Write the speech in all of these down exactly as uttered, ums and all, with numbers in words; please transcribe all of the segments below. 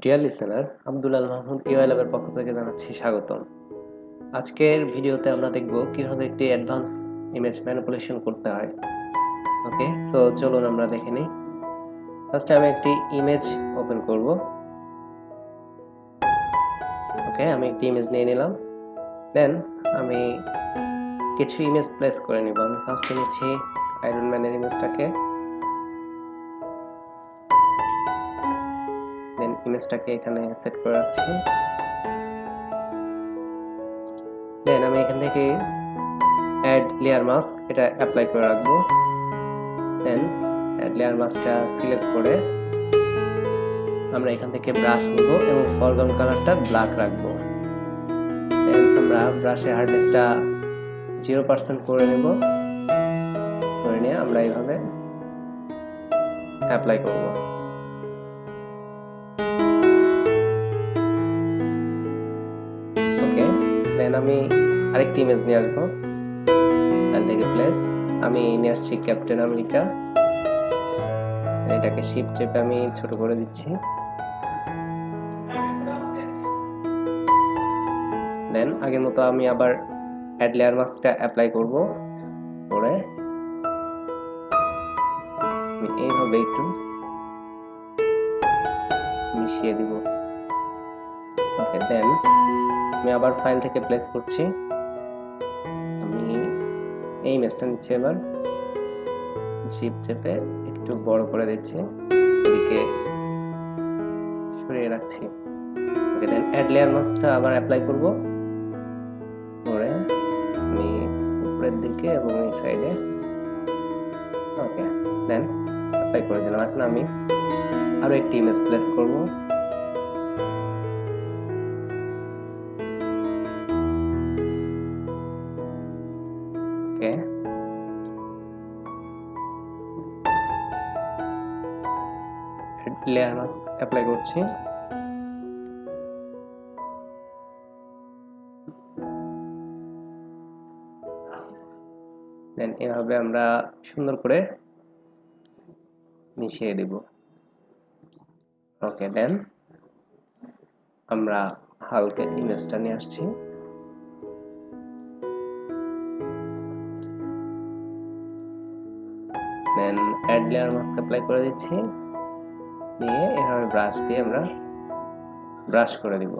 Deer listener, Abdul Al Mahmud ইউএলএফের পক্ষ থেকে জানাচ্ছি স্বাগতম। আজকের ভিডিওতে আমরা দেখব কিভাবে একটি অ্যাডভান্স ইমেজ ম্যানিপুলেশন করতে হয়। ওকে, সো চলুন আমরা দেখে নিই। ফার্স্টে আমি একটি ইমেজ ওপেন করব। ওকে, আমি একটি ইমেজ নিয়ে নিলাম। দেন আমি কিছু ইমেজ প্লেস করে নিব। আমি ফার্স্টে নিচ্ছি আয়রন ম্যানের ইমেজটাকে, দেন ইমেজটাকে এখানে সেট করে রাখছি। দেন আমি এখান থেকে অ্যাড লেয়ার মাস্ক এটা অ্যাপ্লাই করে রাখবো। দেন অ্যাড লেয়ার মাস্কটা সিলেক্ট করে আমরা এখান থেকে ব্রাশ নিব এবং ফরগ্রাউন্ড কালারটা ব্ল্যাক রাখবো। দেন আমরা ব্রাশের হার্ডনেসটা জিরো পার্সেন্ট করে নেব। করে নিয়ে আমরা এইভাবে অ্যাপ্লাই করবো। ওকে, দেন আমি আরেকটি ইমেজ নিয়ে আসবো। এখান থেকে প্লেস আমি নিয়ে আসছি ক্যাপ্টেন আমেরিকা। এটাকে শিফট চেপে আমি ছোট করে দিচ্ছি। দেন আগের মতো আমি আবার অ্যাড লেয়ার মাস্কটা অ্যাপ্লাই করব। করে আমি এইভাবে একটু মিশিয়ে দিব। ওকে, দেন আমি আবার ফাইল থেকে প্লেস করছি। আমি এই ইমেজটা নিচ্ছি, এবার শিফট চেপে একটু বড় করে দিচ্ছি, এদিকে সরিয়ে রাখছি। ওকে, দেন অ্যাড লেয়ার মাস্কটা আবার অ্যাপ্লাই করব। করে আমি উপরের দিকে এবং এই সাইডে। ওকে, দেন অ্যাপ্লাই করে দিলাম। এখন আমি আরো একটি ইমেজ প্লেস করব। ওকে, লেয়ার মাস্ক অ্যাপ্লাই করছি। দেন এভাবে আমরা সুন্দর করে মিশিয়ে দেব। ওকে, দেন আমরা হালকা ইমেজটা নিয়ে আসছি। Then add layer mask apply করে দিচ্ছি, নিয়ে এভাবে ব্রাশ দিয়ে আমরা ব্রাশ করে দিব।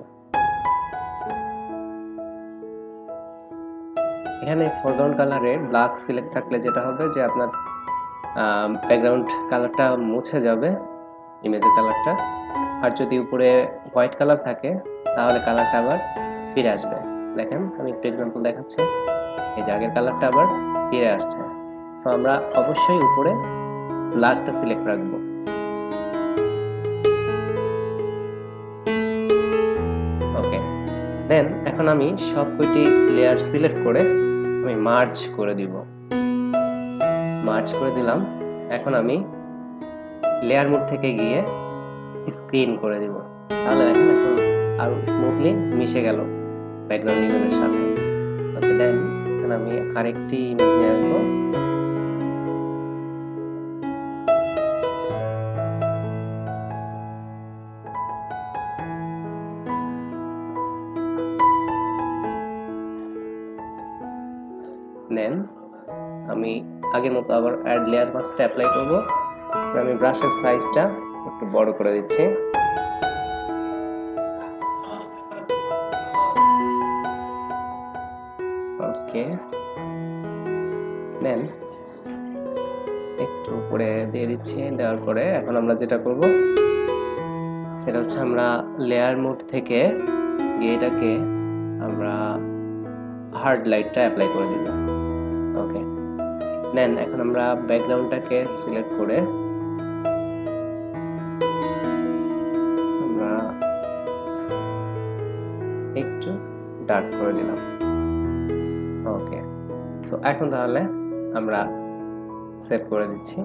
এখানে ফরগ্রাউন্ড কালারে ব্ল্যাক সিলেক্ট থাকলে যেটা হবে যে আপনার ব্যাকগ্রাউন্ড কালারটা মুছে যাবে, ইমেজের কালারটা। আর যদি উপরে হোয়াইট কালার থাকে তাহলে কালারটা আবার ফিরে আসবে। দেখেন, আমি একটু এক্সাম্পল দেখাচ্ছি। এই যে আগের কালারটা আবার ফিরে আসছে। সো আমরা অবশ্যই উপরে ব্ল্যাকটা সিলেক্ট রাখবো। ওকে, দেন এখন আমি সব কয়টি লেয়ার সিলেক্ট করে আমি মার্জ করে দিব। মার্জ করে দিলাম। এখন আমি লেয়ার মোড থেকে গিয়ে স্ক্রিন করে দিব। তাহলে দেখেন এখন আরো স্মুথলি মিশে গেল ব্যাকগ্রাউন্ড ইমেজের সাথে। ওকে, দেন এখন আমি আরেকটি ইমেজ নিয়ে আসবো। দেন আমি আগের মতো আবার অ্যাড লেয়ার মাস্কটা অ্যাপ্লাই করব। আমি ব্রাশের সাইজটা একটু বড় করে দিচ্ছি। ওকে, দেন একটু উপরে দিয়ে দিচ্ছি। দেওয়ার পরে এখন আমরা যেটা করব সেটা হচ্ছে আমরা লেয়ার মোড থেকে গিয়ে এটাকে আমরা হার্ড লাইটটা অ্যাপ্লাই করে দিব। ওকে, দেন এখন আমরা ব্যাকগ্রাউন্ডটাকে সিলেক্ট করে আমরা একটু ডার্ক করে দিলাম। ওকে, সো এখন তাহলে আমরা সেভ করে দিচ্ছি।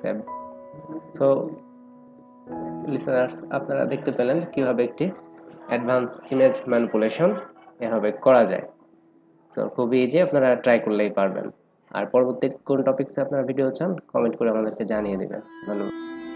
সেভ। সো লিসেনার্স, আপনারা দেখতে পেলেন কিভাবে একটি অ্যাডভান্স ইমেজ ম্যানিপুলেশন এভাবে করা যায়। সো খুবই ইজি, আপনারা ট্রাই করলেই পারবেন। আর পরবর্তী কোন টপিকসে আপনারা ভিডিও চান কমেন্ট করে আমাদেরকে জানিয়ে দেবেন। ধন্যবাদ।